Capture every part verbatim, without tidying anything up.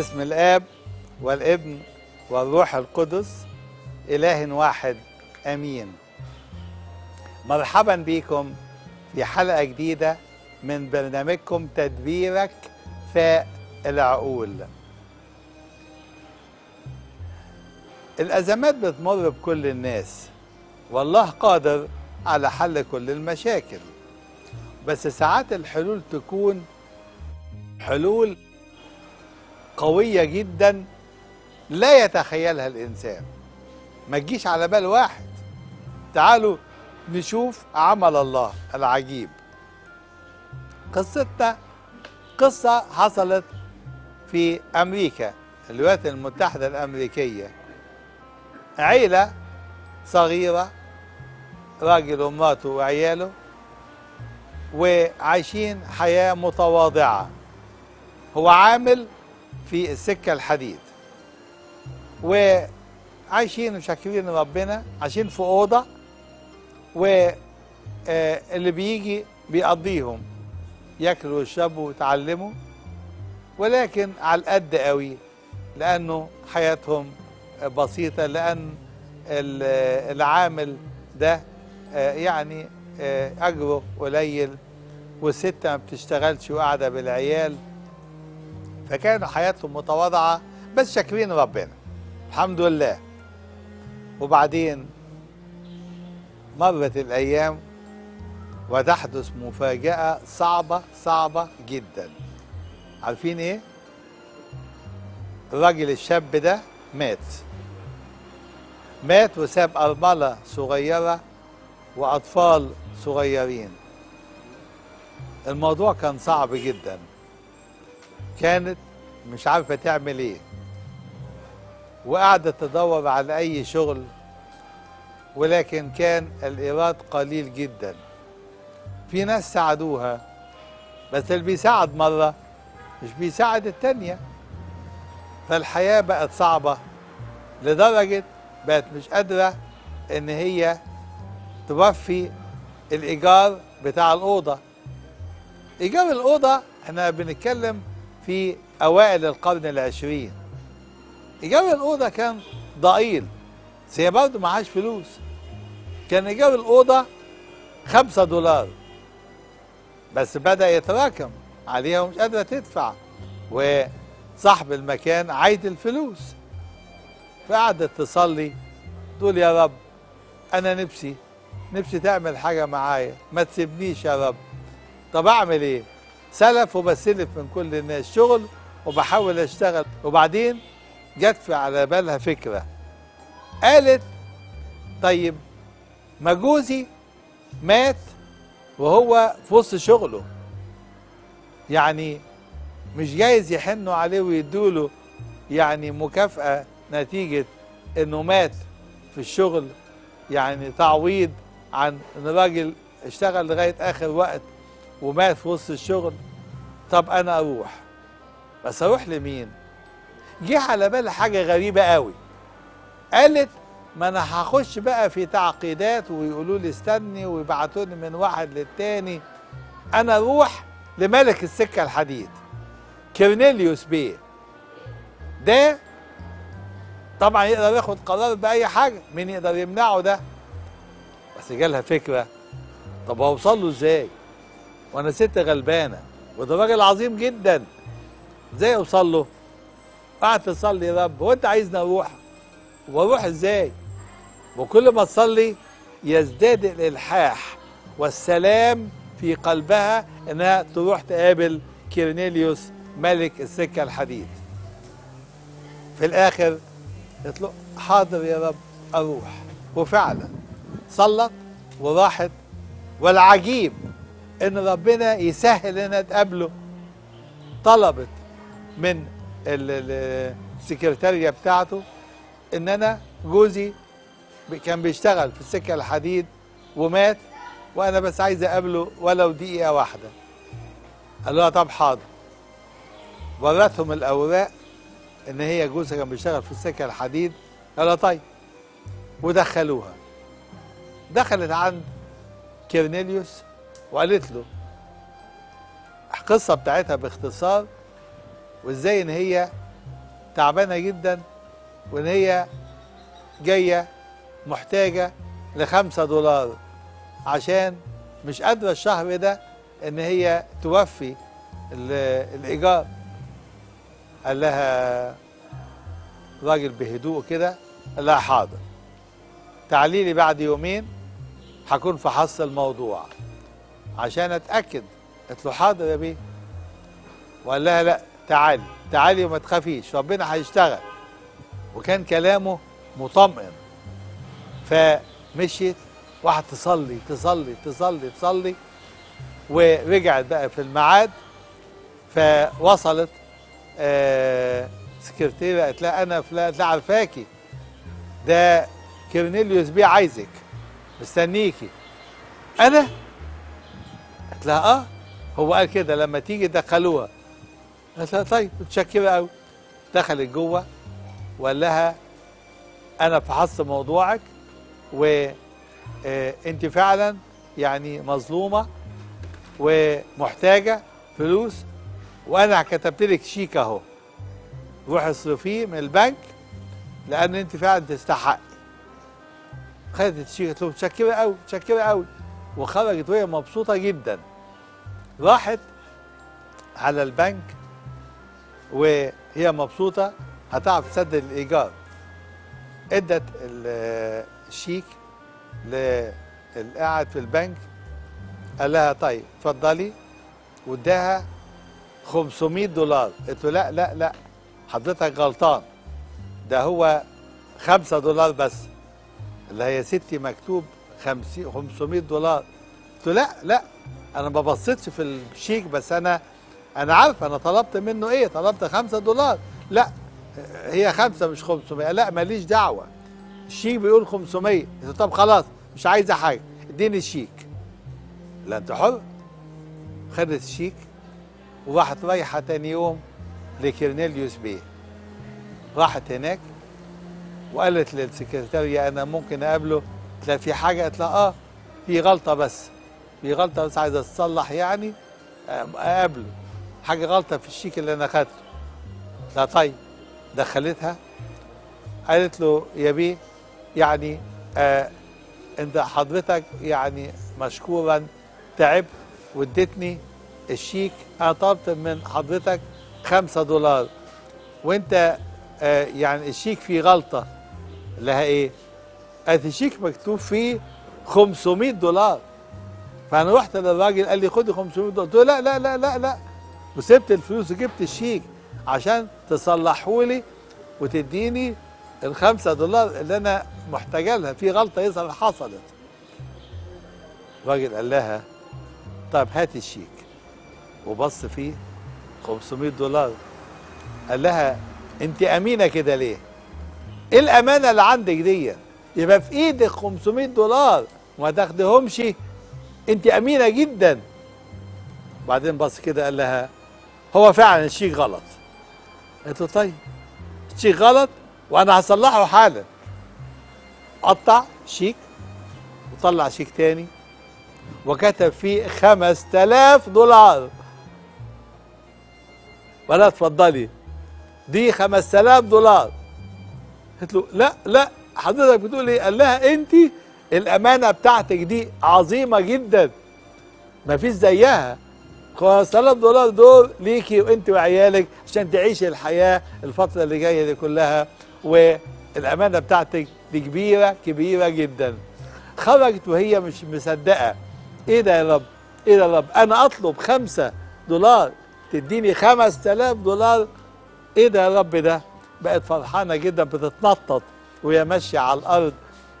باسم الآب والابن والروح القدس إله واحد أمين. مرحبا بكم في حلقة جديدة من برنامجكم تدبيرك فاق العقول. الأزمات بتمر بكل الناس، والله قادر على حل كل المشاكل، بس ساعات الحلول تكون حلول قوية جدا لا يتخيلها الإنسان، ما تجيش على بال واحد. تعالوا نشوف عمل الله العجيب. قصتنا قصة حصلت في أمريكا، الولايات المتحدة الأمريكية. عيلة صغيرة، راجل ومراته وعياله، وعايشين حياة متواضعة. هو عامل في السكة الحديد، وعايشين وشاكرين ربنا، عايشين في أوضة، واللي بيجي بيقضيهم، ياكلوا ويشربوا ويتعلموا، ولكن على القد قوي، لأنه حياتهم بسيطة، لأن العامل ده يعني أجره قليل، والست ما بتشتغلش وقاعدة بالعيال، فكانوا حياتهم متواضعة بس شاكرين ربنا الحمد لله. وبعدين مرت الأيام وتحدث مفاجأة صعبة صعبة جدا. عارفين إيه؟ الراجل الشاب ده مات مات وساب أرملة صغيرة وأطفال صغيرين. الموضوع كان صعب جدا، كانت مش عارفة تعمل إيه، وقعدت تدور على أي شغل، ولكن كان الإيراد قليل جدا. في ناس ساعدوها، بس اللي بيساعد مرة مش بيساعد التانية، فالحياة بقت صعبة لدرجة بقت مش قادرة إن هي توفي الإيجار بتاع الأوضة. إيجار الأوضة إحنا بنتكلم في أوائل القرن العشرين. إيجار الأوضة كان ضئيل، بس هي برضه معهاش فلوس. كان إيجار الأوضة خمسة دولار، بس بدأ يتراكم عليها ومش قادرة تدفع، وصاحب المكان عايد الفلوس. فقعدت تصلي تقول يا رب أنا نفسي نفسي تعمل حاجة معايا، ما تسيبنيش يا رب. طب أعمل إيه؟ سلف وبسلف من كل الناس شغل، وبحاول أشتغل. وبعدين جت في على بالها فكرة، قالت طيب ما جوزي مات وهو في وسط شغله، يعني مش جايز يحنوا عليه ويدوا له يعني مكافأة نتيجة إنه مات في الشغل، يعني تعويض عن إن الراجل اشتغل لغاية آخر وقت ومات في وسط الشغل. طب أنا أروح، بس أروح لمين؟ جه على بالها حاجة غريبة قوي، قالت ما أنا هخش بقى في تعقيدات ويقولوا لي استني ويبعتوني من واحد للتاني. أنا أروح لملك السكة الحديد، كورنيليوس بيه ده. طبعا يقدر ياخد قرار بأي حاجة، مين يقدر يمنعه ده؟ بس جالها فكرة، طب هوصل له إزاي؟ وأنا ست غلبانة وده راجل عظيم جدا، إزاي أوصل له؟ قعدت تصلي يا رب وأنت عايزني أروح، وأروح إزاي؟ وكل ما تصلي يزداد الإلحاح والسلام في قلبها إنها تروح تقابل كورنيليوس ملك السكة الحديد. في الآخر قلت له حاضر يا رب أروح، وفعلا صلت وراحت. والعجيب إن ربنا يسهل إنها تقابله. طلبت من السكرتارية بتاعته إن أنا جوزي كان بيشتغل في السكة الحديد ومات، وأنا بس عايز أقابله ولو دقيقة واحدة. قال لها طب حاضر. ورتهم الأوراق إن هي جوزها كان بيشتغل في السكة الحديد. قال لها طيب، ودخلوها. دخلت عند كورنيليوس وقالت له القصة بتاعتها باختصار، وإزاي إن هي تعبانة جدا وان هي جاية محتاجة لخمسة دولار عشان مش قادرة الشهر ده ان هي توفي الايجار. قال لها راجل بهدوء كده، قال لها حاضر، تعالي لي بعد يومين هكون فحص الموضوع عشان اتاكد. قالت له حاضر يا بيه. وقال لها لا تعالي تعالي وما تخافيش، ربنا هيشتغل. وكان كلامه مطمئن. فمشيت واحد تصلي تصلي تصلي تصلي ورجعت بقى في الميعاد. فوصلت آه سكرتيرة قالت لها انا فلان، لا عارفاكي، ده كورنيليوس بيه عايزك مستنيكي. انا؟ قالت لها اه هو قال كده لما تيجي دخلوها. قالت لها طيب متشكره قوي. دخلت جوه وقال لها انا فحصت موضوعك وانت فعلا يعني مظلومه ومحتاجه فلوس، وانا كتبت لك شيك اهو، روحي اصرفيه من البنك لان انت فعلا تستحقي. خدت الشيك، قالت له متشكره قوي متشكره قوي، وخرجت وهي مبسوطه جدا. راحت على البنك وهي مبسوطه هتعرف تسدد الايجار. ادت الشيك للي قاعد في البنك، قال لها طيب اتفضلي، واداها خمسمية دولار. قلت له لا لا لا حضرتك غلطان، ده هو خمسة دولار بس. اللي هي ستي مكتوب خمسمية دولار. قلت له لا لا انا ما بصيتش في الشيك، بس انا انا عارف انا طلبت منه ايه، طلبت خمسة دولار. لا هي خمسة مش خمسمية. لا ماليش دعوه، الشيك بيقول خمسمية. طب خلاص مش عايزه حاجه، اديني الشيك. لا انت حر. خدت الشيك وراحت رايحه تاني يوم لكورنيليوس بيه. راحت هناك وقالت للسكرتاريه انا ممكن اقابله؟ قالت لها في حاجه؟ قالت لها اه في غلطه بس، في غلطه بس عايزه اتصلح يعني اقابله، حاجه غلطه في الشيك اللي انا خدته. قالت لها طيب. دخلتها قالت له يا بيه يعني آه انت حضرتك يعني مشكورا تعبت واديتني الشيك، انا طلبت من حضرتك خمسة دولار وانت آه يعني الشيك فيه غلطه. لها ايه؟ قالت الشيك مكتوب فيه خمسمية دولار. فانا رحت للراجل قال لي خدي خمسمية دولار. قلت له لا لا لا لا لا، وسبت الفلوس وجبت الشيك عشان تصلحولي وتديني الخمسة دولار اللي انا محتاجه لها، في غلطه يظهر حصلت. الراجل قال لها طب هاتي الشيك، وبص فيه خمسمية دولار. قال لها انت امينه كده ليه؟ ايه الامانه اللي عندك دي؟ يبقى في ايدك خمسمية دولار وما تاخدهمش، انت امينه جدا. بعدين بص كده قال لها هو فعلا الشيك غلط. قالت له طيب الشيك غلط وانا هصلحه حالا. قطع شيك وطلع شيك تاني وكتب فيه خمسة آلاف دولار. ولا اتفضلي دي خمسة آلاف دولار. قالت له لا لا حضرتك بتقول ايه؟ قال لها انت الامانه بتاعتك دي عظيمه جدا مفيش زيها، خمسة آلاف دولار دول ليكي وانت وعيالك عشان تعيشي الحياه الفتره اللي جايه دي كلها، والامانه بتاعتك دي كبيره كبيره جدا. خرجت وهي مش مصدقه، ايه ده يا رب ايه ده يا رب، انا اطلب خمسة دولار تديني خمسة آلاف دولار، ايه ده يا رب ده. بقت فرحانه جدا بتتنطط وهي ماشيه على الارض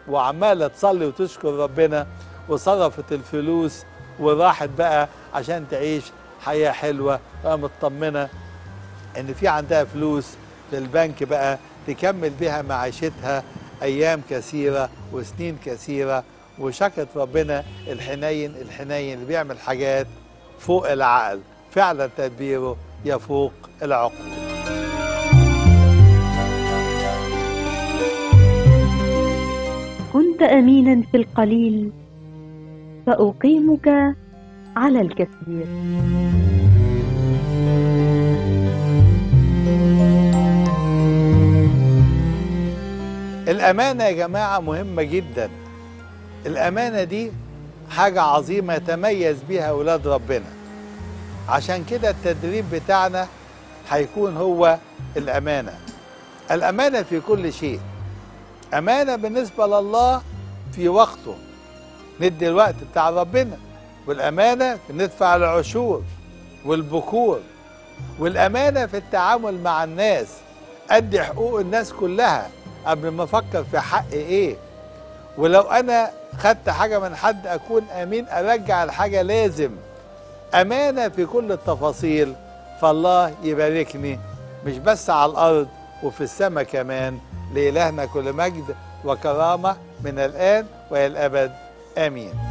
وعماله تصلي وتشكر ربنا، وصرفت الفلوس وراحت بقى عشان تعيش حياه حلوه، مطمنه ان في عندها فلوس للبنك بقى تكمل بها معيشتها ايام كثيره وسنين كثيره. وشكرت ربنا الحنين الحنين اللي بيعمل حاجات فوق العقل، فعلا تدبيره يفوق العقول. كنت أمينا في القليل فأقيمك على الكثير. الأمانة يا جماعة مهمة جدا. الأمانة دي حاجة عظيمة يتميز بيها أولاد ربنا، عشان كده التدريب بتاعنا هيكون هو الأمانة. الأمانة في كل شيء، أمانة بالنسبة لله في وقته، ندي الوقت بتاع ربنا، والأمانة في ندفع العشور والبكور، والأمانة في التعامل مع الناس، أدي حقوق الناس كلها قبل ما أفكر في حق إيه، ولو أنا خدت حاجة من حد أكون أمين أرجع الحاجة لازم. أمانة في كل التفاصيل. فالله يباركني مش بس على الأرض وفي السماء كمان. لإلهنا كل مجد وكرامة من الآن وإلى الأبد آمين.